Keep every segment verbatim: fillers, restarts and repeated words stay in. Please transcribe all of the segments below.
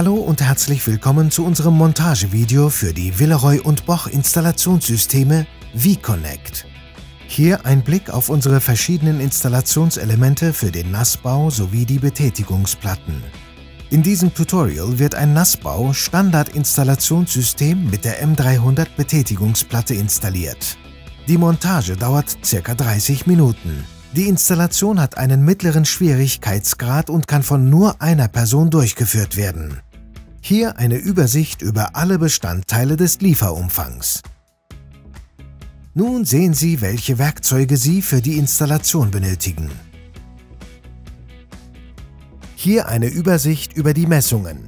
Hallo und herzlich willkommen zu unserem Montagevideo für die Villeroy und Boch Installationssysteme ViConnect. Hier ein Blick auf unsere verschiedenen Installationselemente für den Nassbau sowie die Betätigungsplatten. In diesem Tutorial wird ein Nassbau-Standard-Installationssystem mit der M dreihundert-Betätigungsplatte installiert. Die Montage dauert ca. dreißig Minuten. Die Installation hat einen mittleren Schwierigkeitsgrad und kann von nur einer Person durchgeführt werden. Hier eine Übersicht über alle Bestandteile des Lieferumfangs. Nun sehen Sie, welche Werkzeuge Sie für die Installation benötigen. Hier eine Übersicht über die Messungen.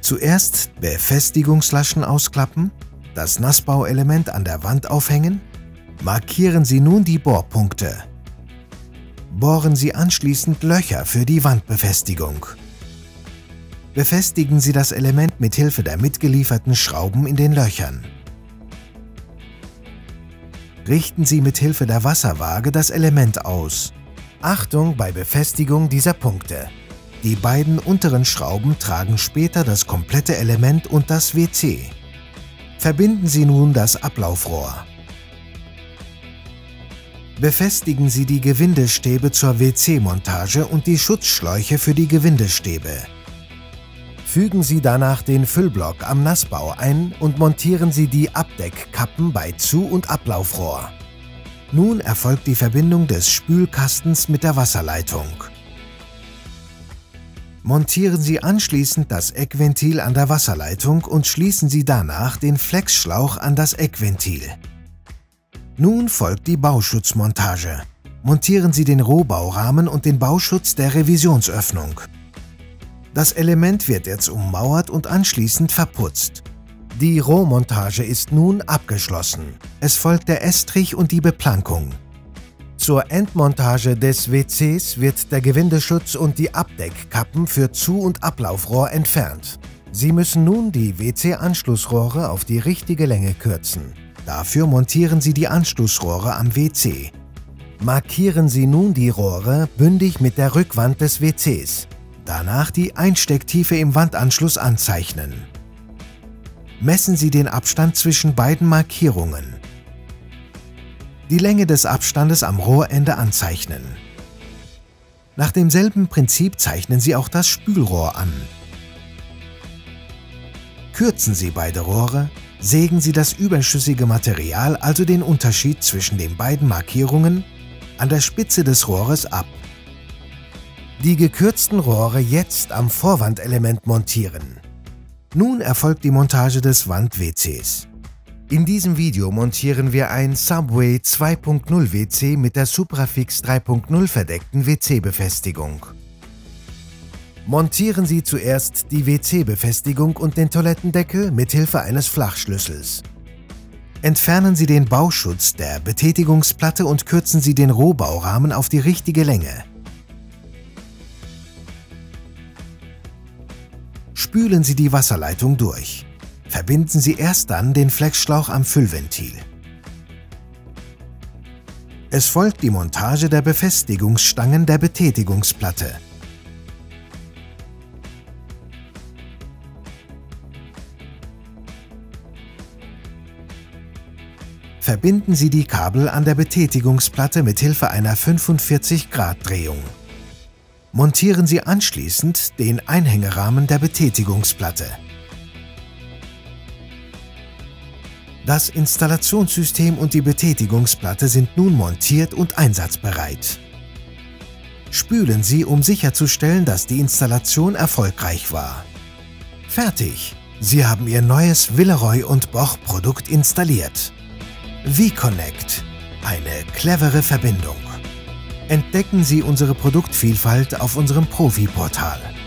Zuerst Befestigungslaschen ausklappen, das Nassbauelement an der Wand aufhängen. Markieren Sie nun die Bohrpunkte. Bohren Sie anschließend Löcher für die Wandbefestigung. Befestigen Sie das Element mit Hilfe der mitgelieferten Schrauben in den Löchern. Richten Sie mit Hilfe der Wasserwaage das Element aus. Achtung bei Befestigung dieser Punkte! Die beiden unteren Schrauben tragen später das komplette Element und das W C. Verbinden Sie nun das Ablaufrohr. Befestigen Sie die Gewindestäbe zur W C-Montage und die Schutzschläuche für die Gewindestäbe. Fügen Sie danach den Füllblock am Nassbau ein und montieren Sie die Abdeckkappen bei Zu- und Ablaufrohr. Nun erfolgt die Verbindung des Spülkastens mit der Wasserleitung. Montieren Sie anschließend das Eckventil an der Wasserleitung und schließen Sie danach den Flexschlauch an das Eckventil. Nun folgt die Bauschutzmontage. Montieren Sie den Rohbaurahmen und den Bauschutz der Revisionsöffnung. Das Element wird jetzt ummauert und anschließend verputzt. Die Rohmontage ist nun abgeschlossen. Es folgt der Estrich und die Beplankung. Zur Endmontage des W Cs wird der Gewindeschutz und die Abdeckkappen für Zu- und Ablaufrohr entfernt. Sie müssen nun die W C-Anschlussrohre auf die richtige Länge kürzen. Dafür montieren Sie die Anschlussrohre am W C. Markieren Sie nun die Rohre bündig mit der Rückwand des W Cs. Danach die Einstecktiefe im Wandanschluss anzeichnen. Messen Sie den Abstand zwischen beiden Markierungen. Die Länge des Abstandes am Rohrende anzeichnen. Nach demselben Prinzip zeichnen Sie auch das Spülrohr an. Kürzen Sie beide Rohre, sägen Sie das überschüssige Material, also den Unterschied zwischen den beiden Markierungen, an der Spitze des Rohres ab. Die gekürzten Rohre jetzt am Vorwandelement montieren. Nun erfolgt die Montage des Wand-W Cs. In diesem Video montieren wir ein Subway zwei Punkt null W C mit der Suprafix drei Punkt null verdeckten W C-Befestigung. Montieren Sie zuerst die W C-Befestigung und den Toilettendeckel mithilfe eines Flachschlüssels. Entfernen Sie den Bauschutz der Betätigungsplatte und kürzen Sie den Rohbaurahmen auf die richtige Länge. Spülen Sie die Wasserleitung durch. Verbinden Sie erst dann den Flexschlauch am Füllventil. Es folgt die Montage der Befestigungsstangen der Betätigungsplatte. Verbinden Sie die Kabel an der Betätigungsplatte mithilfe einer fünfundvierzig Grad Drehung. Montieren Sie anschließend den Einhängerahmen der Betätigungsplatte. Das Installationssystem und die Betätigungsplatte sind nun montiert und einsatzbereit. Spülen Sie, um sicherzustellen, dass die Installation erfolgreich war. Fertig! Sie haben Ihr neues Villeroy und Boch Produkt installiert. ViConnect – eine clevere Verbindung. Entdecken Sie unsere Produktvielfalt auf unserem Profi-Portal.